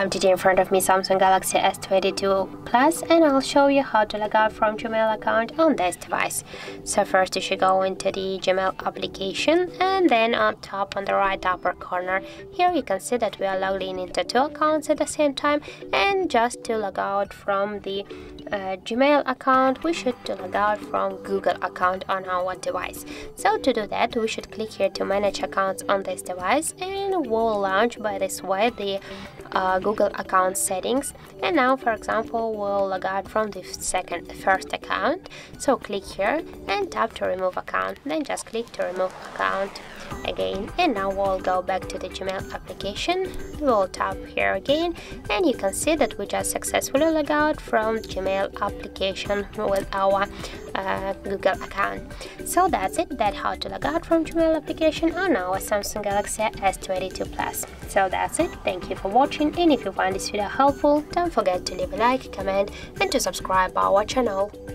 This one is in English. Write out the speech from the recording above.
I'm today in front of me Samsung Galaxy S22 Plus, and I'll show you how to log out from Gmail account on this device. So first you should go into the Gmail application, and then on top on the right upper corner here you can see that we are logged in into two accounts at the same time, and just to log out from the Gmail account we should log out from Google account on our device. So to do that we should click here to manage accounts on this device, and we'll launch by this way the Google account settings. And now for example we'll log out from the first account, so click here and tap to remove account, then just click to remove account again. And now we'll go back to the Gmail application, we'll tap here again, and you can see that we just successfully log out from Gmail application with our Google account. So that's it, that's how to log out from Gmail application on our Samsung Galaxy S22 Plus. So that's it, thank you for watching, and if you find this video helpful, don't forget to leave a like, comment and to subscribe our channel.